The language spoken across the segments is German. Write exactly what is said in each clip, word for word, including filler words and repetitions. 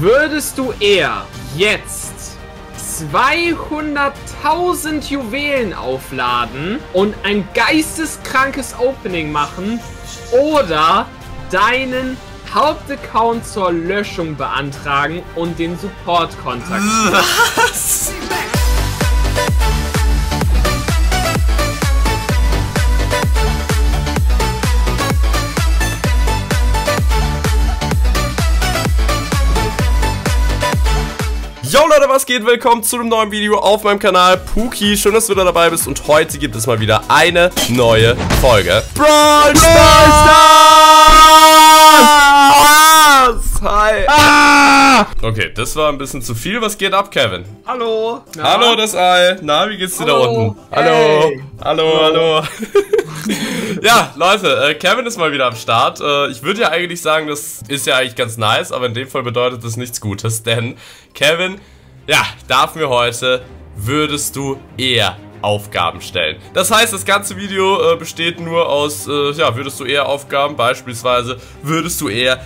Würdest du eher jetzt zweihunderttausend Juwelen aufladen und ein geisteskrankes Opening machen oder deinen Hauptaccount zur Löschung beantragen und den Support kontaktieren? Was? Yo Leute, was geht? Willkommen zu einem neuen Video auf meinem Kanal Puki. Schön, dass du wieder dabei bist und heute gibt es mal wieder eine neue Folge Brawl Stars! Hi! Ah! Okay, das war ein bisschen zu viel. Was geht ab, Kevin? Hallo! Na? Hallo, das Ei! Na, wie geht's dir hallo. Da unten? Hallo! Hey. Hallo, hallo! Ja, Leute, äh, Kevin ist mal wieder am Start. Äh, ich würde ja eigentlich sagen, das ist ja eigentlich ganz nice, aber in dem Fall bedeutet das nichts Gutes, denn Kevin, ja, darf mir heute, würdest du eher Aufgaben stellen. Das heißt, das ganze Video äh, besteht nur aus, äh, ja, würdest du eher Aufgaben, beispielsweise, würdest du eher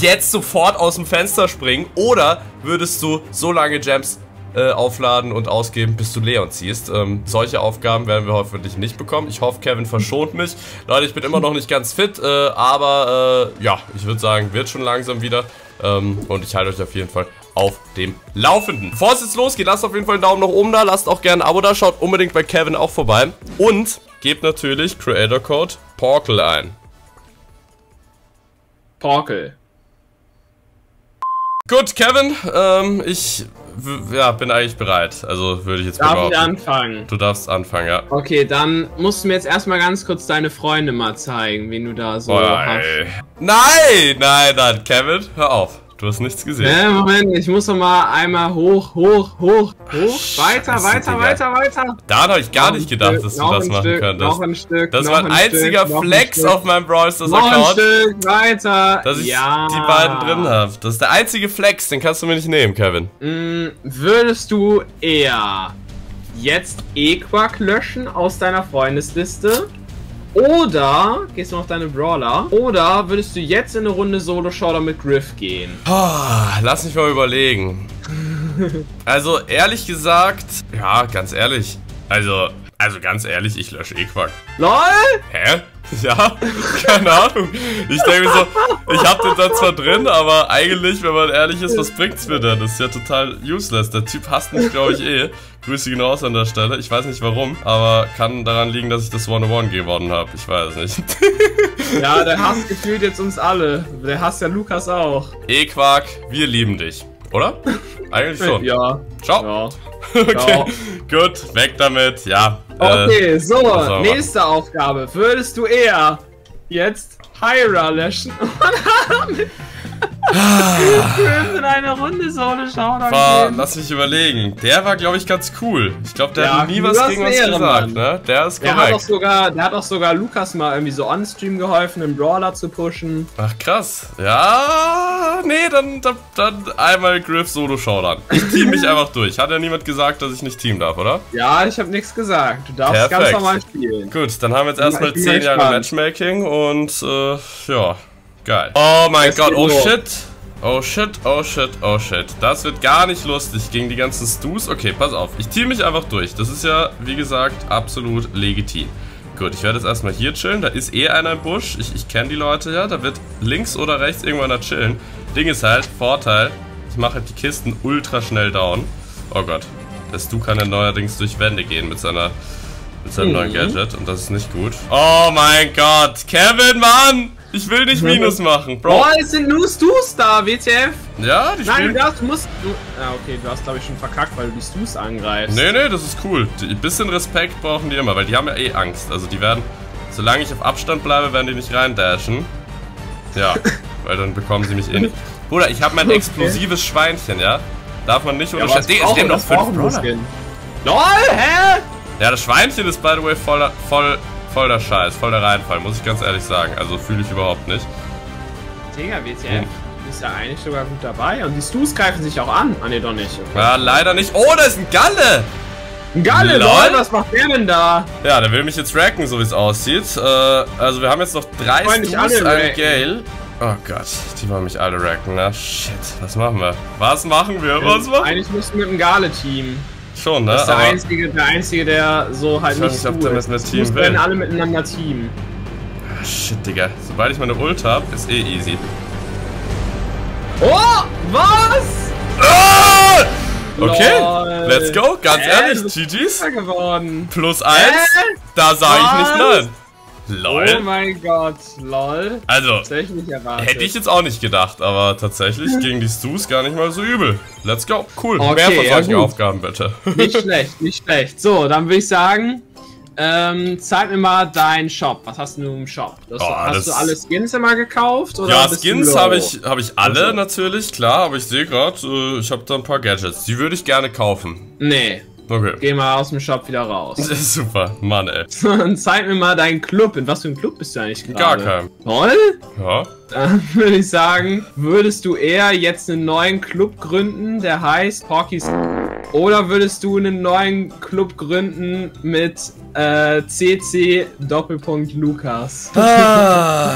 jetzt sofort aus dem Fenster springen oder würdest du so lange Gems Äh, aufladen und ausgeben, bis du Leon ziehst. Ähm, solche Aufgaben werden wir hoffentlich nicht bekommen. Ich hoffe, Kevin verschont mich. Leute, ich bin immer noch nicht ganz fit, äh, aber äh, ja, ich würde sagen, wird schon langsam wieder. Ähm, und ich halte euch auf jeden Fall auf dem Laufenden. Bevor es jetzt losgeht, lasst auf jeden Fall einen Daumen nach oben da, lasst auch gerne ein Abo da, schaut unbedingt bei Kevin auch vorbei und gebt natürlich Creator Code Porkel ein. Porkel. Gut, Kevin, ähm, ich... ja, bin eigentlich bereit. Also würde ich jetzt mal. Darf ich anfangen? Du darfst anfangen, ja. Okay, dann musst du mir jetzt erstmal ganz kurz deine Freunde mal zeigen, wen du da so oh, hast. Nein, nein, nein, Kevin, hör auf. Du hast nichts gesehen. Nee, Moment, ich muss noch mal einmal hoch, hoch, hoch, hoch. Weiter, Scheiße, weiter, Digga. weiter, weiter. Da habe ich gar noch nicht gedacht, Stück, dass du das machen Stück, könntest. Noch ein Stück, das noch war ein, ein einziger Stück, Flex ein auf meinem Brawl Stars Account. Noch ein Stück weiter. Dass ich ja. die beiden drin habe. Das ist der einzige Flex, den kannst du mir nicht nehmen, Kevin. Mm, würdest du eher jetzt Equark löschen aus deiner Freundesliste? Oder, gehst du noch auf deine Brawler, oder würdest du jetzt in eine Runde Solo-Showdown mit Griff gehen? Oh, lass mich mal überlegen. Also, ehrlich gesagt, ja, ganz ehrlich, also, also ganz ehrlich, ich lösche Equark. LOL? Hä? Ja, keine Ahnung. Ich denke mir so, ich hab den da zwar drin, aber eigentlich, wenn man ehrlich ist, was bringt's mir denn? Das ist ja total useless. Der Typ hasst mich, glaube ich, eh. Grüße gehen raus an der Stelle. Ich weiß nicht warum, aber kann daran liegen, dass ich das One-on-One gewonnen habe. Ich weiß es nicht. Ja, der hasst gefühlt jetzt uns alle. Der hasst ja Lukas auch. Equark, wir lieben dich. Oder? Eigentlich schon. Ja. Ciao. Ja. Okay, Ciao. Gut, weg damit. Ja. Okay, so, nächste Aufgabe. Würdest du eher jetzt Hyra löschen oder mit Griff in einer Runde Solo schauen? Lass mich überlegen. Der war, glaube ich, ganz cool. Ich glaube, der ja, hat nie was gegen uns Ehre, gesagt. Ne? Der ist korrekt. Der hat, auch sogar, der hat auch sogar Lukas mal irgendwie so on-stream geholfen, einen Brawler zu pushen. Ach, krass. Ja, nee, dann, dann, dann einmal Griff Solo Showdown. Ich team mich einfach durch. Hat ja niemand gesagt, dass ich nicht team darf, oder? Ja, ich habe nichts gesagt. Du darfst Perfekt. ganz normal spielen. Gut, dann haben wir jetzt erstmal zehn Jahre Matchmaking und äh, ja. Geil. Oh mein Gott, oh shit. Oh shit, oh shit, oh shit. Das wird gar nicht lustig gegen die ganzen Stus. Okay, pass auf. Ich team mich einfach durch. Das ist ja, wie gesagt, absolut legitim. Gut, ich werde jetzt erstmal hier chillen. Da ist eh einer im Busch. Ich, ich kenne die Leute ja. Da wird links oder rechts irgendwann da chillen. Ding ist halt, Vorteil, ich mache halt die Kisten ultra schnell down. Oh Gott. Der Stu kann ja neuerdings durch Wände gehen mit seiner... mit seinem mhm. neuen Gadget und das ist nicht gut. Oh mein Gott, Kevin, Mann! Ich will nicht Minus machen, Bro. Boah, es sind nur Stus da, W T F. Ja, die Nein, du musst... Ah, okay, du hast, glaube ich, schon verkackt, weil du die Stus angreifst. Nee, nee, das ist cool. Ein bisschen Respekt brauchen die immer, weil die haben ja eh Angst. Also die werden, solange ich auf Abstand bleibe, werden die nicht reindashen. Ja, weil dann bekommen sie mich eh nicht. Bruder, ich habe mein okay. explosives Schweinchen, ja? Darf man nicht unterschätzen. Ja, ich nehme doch fünf Brawler. LOL, hä? Ja, das Schweinchen ist, by the way, voll, voll, voll der Scheiß, voll der Reinfall, muss ich ganz ehrlich sagen. Also fühle ich überhaupt nicht. Digga, W T F, hm. du bist ja eigentlich sogar gut dabei. Und die Stus greifen sich auch an. Ah, ne, doch nicht. Okay. Ja, leider nicht. Oh, da ist ein Galle! Ein Galle, Leute, was macht der denn da? Ja, der will mich jetzt racken, so wie es aussieht. Äh, also wir haben jetzt noch drei Stus, ein Gale. Oh Gott, die wollen mich alle racken, na shit. Was machen wir? Was machen wir? Was machen wir? Eigentlich müssen wir mit dem Gale-Team. Schon, ne? Das ist der, aber einzige, der einzige, der so halt nicht so gut ist. Das Team müssen alle miteinander teamen. Ah, shit, Digga. Sobald ich meine Ult hab, ist eh easy. Oh! Was? Ah! Okay, lol. Let's go. Ganz äh, ehrlich, G Gs. Plus eins, äh? Da sage ich nicht nein. Lol. Oh mein Gott, lol. Also, hätte ich jetzt auch nicht gedacht, aber tatsächlich gegen die Stus gar nicht mal so übel. Let's go. Cool, okay, mehr von solchen ja Aufgaben bitte. Nicht schlecht, nicht schlecht. So, dann würde ich sagen, ähm, zeig mir mal deinen Shop. Was hast du im Shop? Das, oh, hast das... du alle Skins immer gekauft? Oder ja, Skins habe ich, hab ich alle also. natürlich, klar, aber ich sehe gerade, äh, ich habe da ein paar Gadgets. Die würde ich gerne kaufen. Nee. Okay. Geh mal aus dem Shop wieder raus. Super, Mann, ey. Dann zeig mir mal deinen Club. In was für einem Club bist du eigentlich gerade? Gar kein. Toll? Ja. Dann würde ich sagen, würdest du eher jetzt einen neuen Club gründen, der heißt Porkys... Oder würdest du einen neuen Club gründen mit äh, C C Doppelpunkt Lukas? Ah,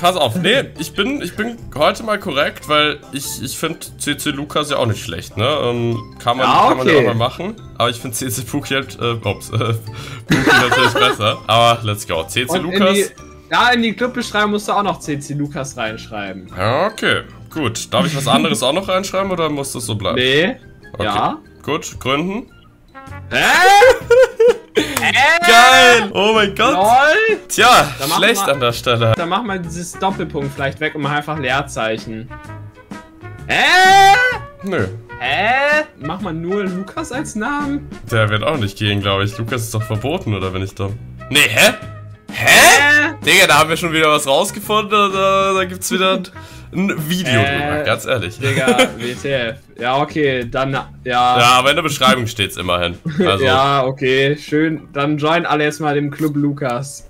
pass auf, nee, ich bin, ich bin heute mal korrekt, weil ich, ich finde C C Lukas ja auch nicht schlecht, ne? Ähm, kann man, ah, okay. kann man ja auch mal machen, aber ich finde C C Puki halt, äh, ups, äh, Puki natürlich besser, aber let's go, C C Und Lukas. Ja, in die, die Clubbeschreibung musst du auch noch C C Lukas reinschreiben. Ja, okay, gut. Darf ich was anderes auch noch reinschreiben oder muss das so bleiben? Nee. Okay. Ja. Gut, gründen. Hä? Geil! Oh mein Gott! Lol. Tja, dann schlecht mal, an der Stelle. Dann mach mal dieses Doppelpunkt vielleicht weg und mach einfach Leerzeichen. Hä? Nö. Hä? Mach mal nur Lukas als Namen? Der wird auch nicht gehen, glaube ich. Lukas ist doch verboten, oder bin ich dumm? Nee, hä? Hä? Äh? Digga, da haben wir schon wieder was rausgefunden, da, da gibt's wieder ein, ein Video äh, drüber, ganz ehrlich. Digga, W T F. Ja, okay, dann, ja. Ja, aber in der Beschreibung steht's immerhin. Also. Ja, okay, schön. Dann join alle jetzt mal dem Club Lukas.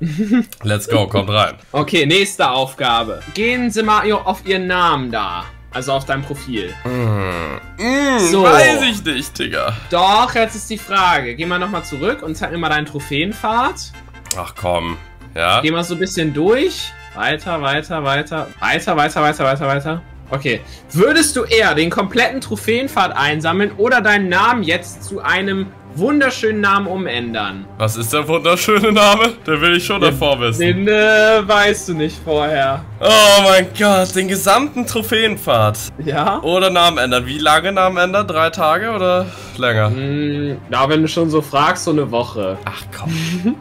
Let's go, kommt rein. Okay, nächste Aufgabe. Gehen Sie mal auf Ihren Namen da. Also auf deinem Profil. Mm. Mm, so. Weiß ich nicht, Digga. Doch, jetzt ist die Frage. Geh mal nochmal zurück und zeig mir mal deinen Trophäenpfad. Ach komm, ja. Geh mal so ein bisschen durch. Weiter, weiter, weiter. Weiter, weiter, weiter, weiter, weiter. Okay. Würdest du eher den kompletten Trophäenpfad einsammeln oder deinen Namen jetzt zu einem wunderschönen Namen umändern? Was ist der wunderschöne Name? Den will ich schon den, davor wissen. Den äh, weißt du nicht vorher. Oh mein Gott, den gesamten Trophäenpfad. Ja? Oder Namen ändern. Wie lange Namen ändern? Drei Tage oder länger? Hm, ja, wenn du schon so fragst, so eine Woche. Ach komm.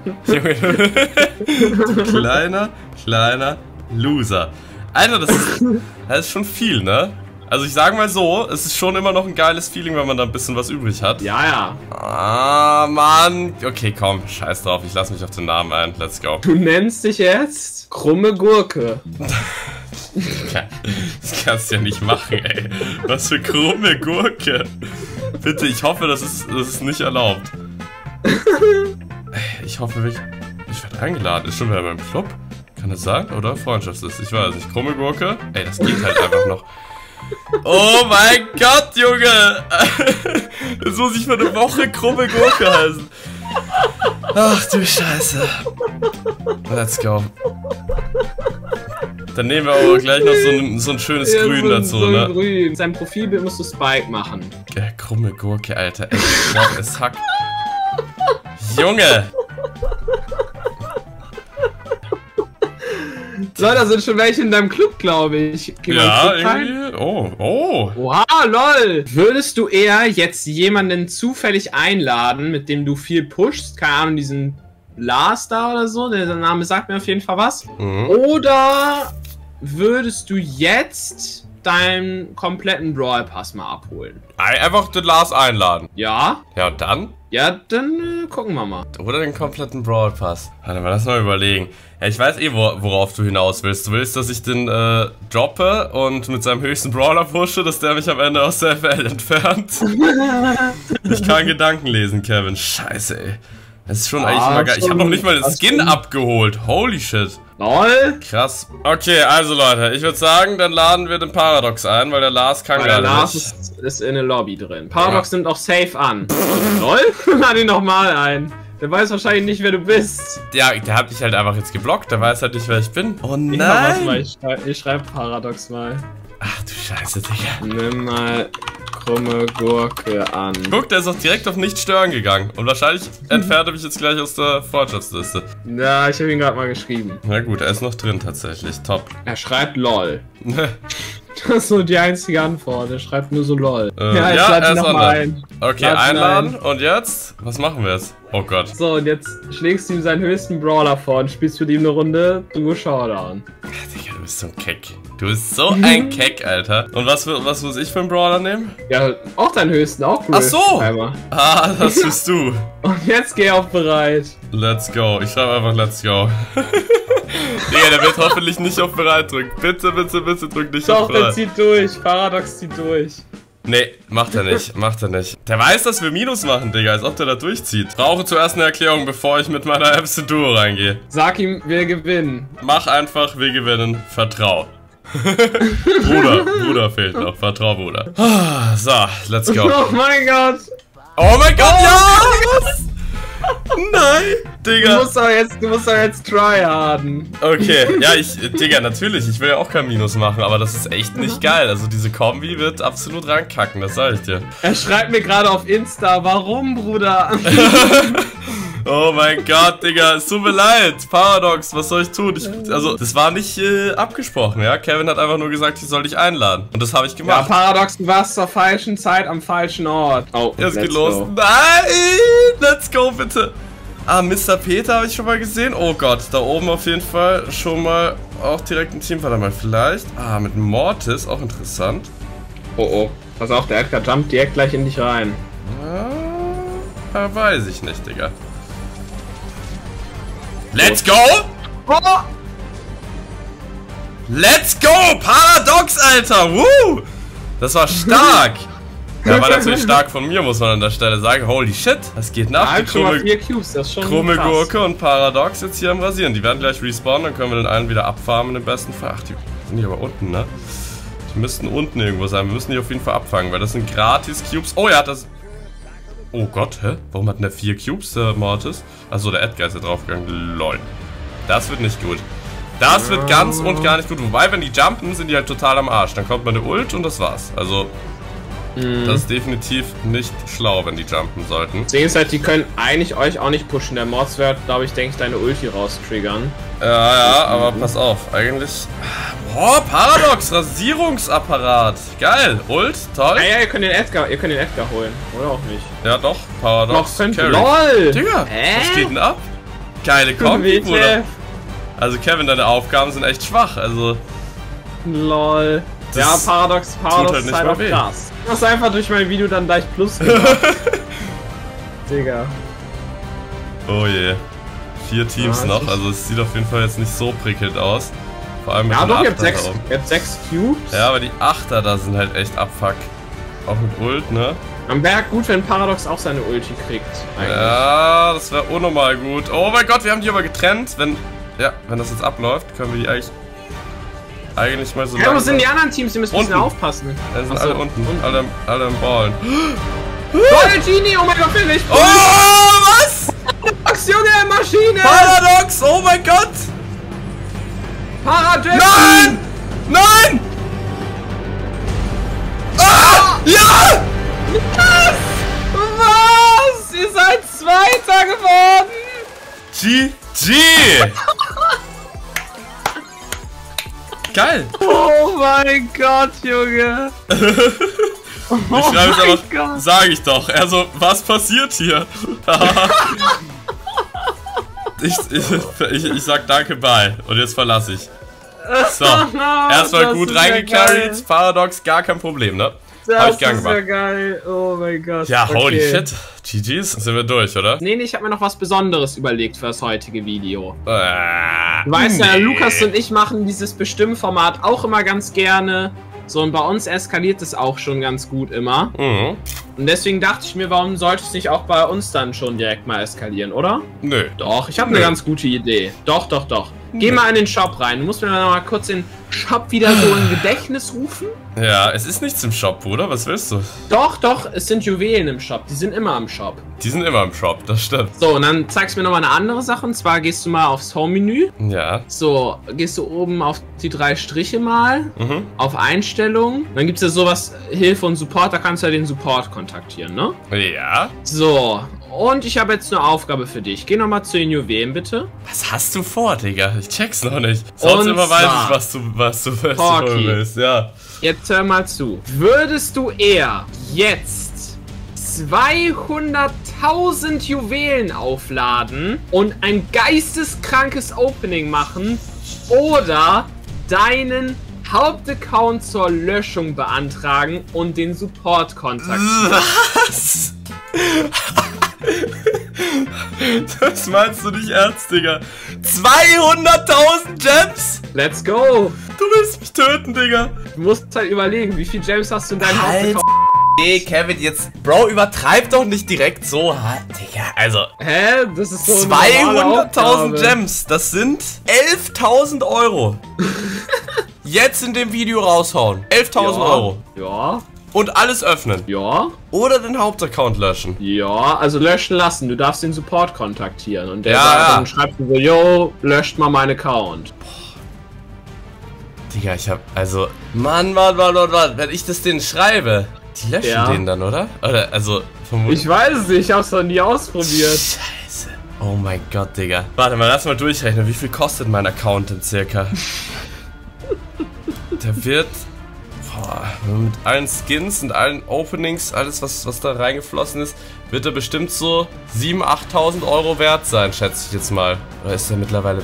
Kleiner, kleiner Loser. Alter, das ist, das ist schon viel, ne? Also ich sag mal so, es ist schon immer noch ein geiles Feeling, wenn man da ein bisschen was übrig hat. Ja, ja. Ah, Mann. Okay, komm, scheiß drauf. Ich lass mich auf den Namen ein. Let's go. Du nennst dich jetzt Krumme Gurke. Das kannst du ja nicht machen, ey. Was für Krumme Gurke. Bitte, ich hoffe, das ist, das ist nicht erlaubt. Ich hoffe, ich, ich werde eingeladen. Ist schon wieder beim Club. Kann das sein? Oder Freundschaftslist? Ich weiß nicht. Krumme Gurke? Ey, das geht halt einfach noch. Oh mein Gott, Junge! Das muss ich für eine Woche Krumme Gurke heißen. Ach du Scheiße. Let's go. Dann nehmen wir aber gleich noch so ein, so ein schönes ja, Grün so, dazu, so ne? Grün. Sein Profilbild musst du Spike machen. Äh, krumme Gurke, Alter. Ey, es hackt. Junge! Leute, da sind schon welche in deinem Club, glaube ich. Geh mal ja, irgendwie. Oh, oh. Wow, lol. Würdest du eher jetzt jemanden zufällig einladen, mit dem du viel pushst? Keine Ahnung, diesen Lars da oder so. Der Name sagt mir auf jeden Fall was. Mhm. Oder würdest du jetzt deinen kompletten Brawl Pass mal abholen? Einfach den Lars einladen. Ja. Ja, und dann? Ja, dann äh, gucken wir mal. Oder den kompletten Brawl Pass. Warte mal, lass mal überlegen. Ja, ich weiß eh, wo, worauf du hinaus willst. Du willst, dass ich den äh, droppe und mit seinem höchsten Brawler pushe, dass der mich am Ende aus der F L entfernt. Ich kann Gedanken lesen, Kevin. Scheiße, ey. Das ist schon ah, eigentlich mal geil. Ich habe noch nicht mal den Skin schon abgeholt. Holy shit. Lol. Krass. Okay, also Leute, ich würde sagen, dann laden wir den Paradox ein, weil der Lars kann gerade nicht. Lars ist, ist in der Lobby drin. Paradox ja. nimmt auch safe an. Lol, lade ihn nochmal ein. Der weiß wahrscheinlich nicht, wer du bist. Ja, der hat dich halt einfach jetzt geblockt. Der weiß halt nicht, wer ich bin. Oh nein! Ich, schrei ich schreibe Paradox mal. Ach du Scheiße, Digga. Nimm mal krumme Gurke an. Guck, der ist auch direkt auf nicht stören gegangen. Und wahrscheinlich entfernt er mich jetzt gleich aus der Freundschaftsliste. Ja, ich habe ihn gerade mal geschrieben. Na gut, er ist noch drin tatsächlich. Top. Er schreibt LOL. Das ist so die einzige Antwort. Er schreibt nur so LOL. Äh, ja, jetzt ja, lade ich nochmal ein. Okay, lade einladen. Ein. Und jetzt? Was machen wir jetzt? Oh Gott. So, und jetzt schlägst du ihm seinen höchsten Brawler vor und spielst mit ihm eine Runde Duo Showdown. Digga, du bist so ein Keck. Du bist so ein Keck, Alter. Und was, was muss ich für einen Brawler nehmen? Ja, auch deinen höchsten, auch cool. Ach so. Einmal. Ah, das bist du. Und jetzt geh auf bereit. Let's go. Ich schreibe einfach let's go. Digga, der wird hoffentlich nicht auf bereit drücken. Bitte, bitte, bitte drück nicht Doch, auf bereit. Doch, der zieht durch. Paradox zieht durch. Nee, macht er nicht, macht er nicht. Der weiß, dass wir Minus machen, Digga, als ob der da durchzieht. Brauche zuerst eine Erklärung, bevor ich mit meiner App zu Duo reingehe. Sag ihm, wir gewinnen. Mach einfach, wir gewinnen. Vertrau. Bruder, Bruder fehlt noch. Vertrau, Bruder. So, let's go. Oh mein Gott. Oh mein Gott, oh ja! Yes! Nein, Digga. Du musst doch jetzt, du musst doch jetzt tryharden. Okay, ja, ich, Digga, natürlich, ich will ja auch kein Minus machen, aber das ist echt nicht geil. Also diese Kombi wird absolut rankacken, das sag ich dir. Er schreibt mir gerade auf Insta, warum, Bruder? Oh mein Gott, Digga, es tut mir leid. Paradox, was soll ich tun? Ich, also, das war nicht äh, abgesprochen, ja? Kevin hat einfach nur gesagt, ich soll dich einladen. Und das habe ich gemacht. Ja, Paradox, du warst zur falschen Zeit am falschen Ort. Oh, ja, es geht los. Go. Nein! Let's go, bitte. Ah, Mister Peter habe ich schon mal gesehen. Oh Gott, da oben auf jeden Fall schon mal auch direkt ein Team. Warte mal, vielleicht. Ah, mit Mortis, auch interessant. Oh, oh. Pass auf, der Edgar jumpt direkt gleich in dich rein. Ah, weiß ich nicht, Digga. Let's go! Oh. Let's go! Paradox, Alter! Woo! Das war stark! Ja, war natürlich stark von mir, muss man an der Stelle sagen. Holy shit! Das geht nach. Die krumme, Cubes, das ist schon krumme Gurke und Paradox jetzt hier am Rasieren. Die werden gleich respawnen, dann können wir den einen wieder abfarmen im besten Fall. Ach, die sind hier aber unten, ne? Die müssten unten irgendwo sein. Wir müssen die auf jeden Fall abfangen, weil das sind gratis Cubes. Oh, er hat das... Oh Gott, hä? Warum hat denn der vier Cubes, der Mortis? Achso, der Edgar ist ja draufgegangen. Lol. Das wird nicht gut. Das wird ganz und gar nicht gut. Wobei, wenn die jumpen, sind die halt total am Arsch. Dann kommt man eine Ult und das war's. Also, mhm. das ist definitiv nicht schlau, wenn die jumpen sollten. Das Ding ist halt, die können eigentlich euch auch nicht pushen. Der Mortis wird, glaube ich, denke ich, deine Ulti raustriggern. Ja, ja, aber pass auf. Eigentlich... Oh, Paradox, Rasierungsapparat. Geil, Ult, toll. Ah ja, ihr könnt den Edgar, ihr könnt den Edgar holen, oder auch nicht? Ja doch, Paradox. Noch LOL! Digga, äh? was geht denn ab? Geile Kombi, Bruder. Also Kevin, deine Aufgaben sind echt schwach, also... LOL. Ja, Paradox, Paradox halt ist halt auch krass. Du hast einfach durch mein Video dann gleich Plus gemacht. Digga. Oh je. Vier Teams ah, noch, also es sieht auf jeden Fall jetzt nicht so prickelnd aus. Vor allem mit ja, doch, ihr habt sechs, sechs Cubes. Ja, aber die Achter da sind halt echt abfuck. Auch mit Ult, ne? Dann wäre gut, wenn Paradox auch seine Ulti kriegt. Eigentlich. Ja, das wäre unnormal gut. Oh mein Gott, wir haben die aber getrennt. Wenn, ja, wenn das jetzt abläuft, können wir die eigentlich, eigentlich mal so... Ja, wo sind die anderen Teams? Die müssen ein bisschen aufpassen. Da sind Achso, alle unten. unten. Alle, alle im Ballen. Gold Genie, oh mein Gott, will ich. Oh, was? Paradox, Junge, Maschine! Paradox, oh mein Gott! Paradox! Nein! Nein! Ah! Ja! Was? Was? Ihr seid Zweiter geworden! G G! Geil! Oh mein Gott, Junge! Ich schreibe oh es aber, sag ich doch. Also, was passiert hier? Ich, ich, ich sag danke, bye. Und jetzt verlasse ich. So, erstmal gut reingecarried. Paradox, gar kein Problem, ne? Das ist ja geil. Oh mein Gott. Ja, holy shit. G Gs, sind wir durch, oder? Nee, nee, ich habe mir noch was Besonderes überlegt für das heutige Video. Äh, du weißt nee. ja, Lukas und ich machen dieses Bestimmformat auch immer ganz gerne. So, und bei uns eskaliert es auch schon ganz gut immer. Mhm. Und deswegen dachte ich mir, warum sollte es nicht auch bei uns dann schon direkt mal eskalieren, oder? Nö. Doch, ich habe eine ganz gute Idee. Doch, doch, doch. Geh mal in den Shop rein. Du musst mir mal kurz den Shop wieder so in Gedächtnis rufen. Ja, es ist nichts im Shop, Bruder. Was willst du? Doch, doch. Es sind Juwelen im Shop. Die sind immer im Shop. Die sind immer im Shop, das stimmt. So, und dann zeigst du mir nochmal eine andere Sache. Und zwar gehst du mal aufs Home-Menü. Ja. So, gehst du oben auf die drei Striche mal. Mhm. Auf Einstellungen. Dann gibt es ja sowas, Hilfe und Support. Da kannst du ja den Support kontaktieren, ne? Ja. So. Und ich habe jetzt eine Aufgabe für dich. Geh nochmal zu den Juwelen, bitte. Was hast du vor, Digga? Ich check's noch nicht. Sonst immer weiß ich, was du, was du, was Porky, du holen willst. Ja. Jetzt hör mal zu. Würdest du eher jetzt zweihunderttausend Juwelen aufladen und ein geisteskrankes Opening machen oder deinen Hauptaccount zur Löschung beantragen und den Support kontaktieren? Was? Das meinst du nicht ernst, Digga? zweihunderttausend Gems? Let's go! Du willst mich töten, Digga! Du musst halt überlegen, wie viel Gems hast du in deinem Hauptaccount? Nee, Kevin, jetzt, Bro, übertreib doch nicht direkt so hart, Digga, also. Hä? Das ist so zweihunderttausend Gems, das sind elftausend Euro. Jetzt in dem Video raushauen. elftausend ja. Euro. Ja. Und alles öffnen. Ja. Oder den Hauptaccount löschen. Ja, also löschen lassen. Du darfst den Support kontaktieren. Und der ja, sagt, ja. Dann schreibt so, yo, löscht mal meinen Account. Boah. Digga, ich hab, also, Mann, Mann, Mann, Mann, Mann, wenn ich das denen schreibe, die löschen ja. den dann, oder? Oder, also, vermutlich. Ich weiß es nicht, ich hab's noch nie ausprobiert. Scheiße. Oh mein Gott, Digga. Warte mal, lass mal durchrechnen, wie viel kostet mein Account denn circa? Der wird... Boah, mit allen Skins und allen Openings, alles was, was da reingeflossen ist, wird er bestimmt so siebentausend, achttausend Euro wert sein, schätze ich jetzt mal. Oder ist er mittlerweile...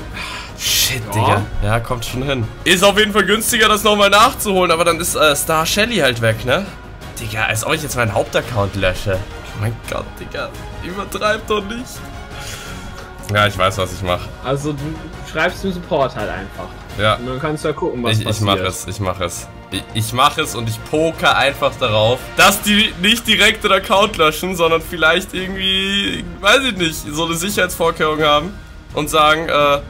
Shit, ja. Digga. Ja, kommt schon hin. Ist auf jeden Fall günstiger, das nochmal nachzuholen, aber dann ist äh, Star Shelly halt weg, ne? Digga, als ob ich jetzt meinen Hauptaccount lösche. Oh mein Gott, Digga. Übertreib doch nicht. Ja, ich weiß, was ich mache. Also, du schreibst den Support halt einfach. Ja. Und dann kannst du ja gucken, was ich, passiert. Ich mache es, ich mache es. Ich mache es und ich poker einfach darauf, dass die nicht direkt den Account löschen, sondern vielleicht irgendwie, weiß ich nicht, so eine Sicherheitsvorkehrung haben und sagen, äh,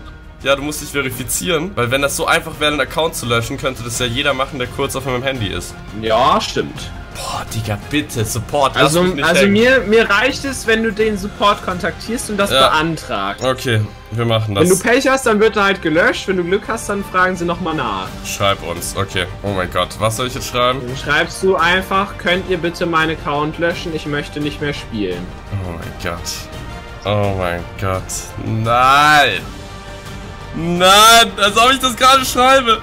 ja, du musst dich verifizieren, weil wenn das so einfach wäre, einen Account zu löschen, könnte das ja jeder machen, der kurz auf meinem Handy ist. Ja, stimmt. Boah, Digga, bitte, Support, lass also, mich nicht also mir, mir reicht es, wenn du den Support kontaktierst und das ja. beantragst. Okay, wir machen das. Wenn du Pech hast, dann wird er halt gelöscht. Wenn du Glück hast, dann fragen sie nochmal nach. Schreib uns, okay. Oh mein Gott, was soll ich jetzt schreiben? Dann schreibst du einfach, könnt ihr bitte meinen Account löschen? Ich möchte nicht mehr spielen. Oh mein Gott. Oh mein Gott. Nein. Nein, als ob ich das gerade schreibe.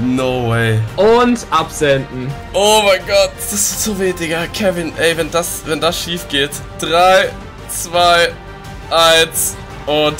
No way. Und absenden. Oh mein Gott, das ist so weh, Digga. Kevin, ey, wenn das, wenn das schief geht. drei, zwei, eins und...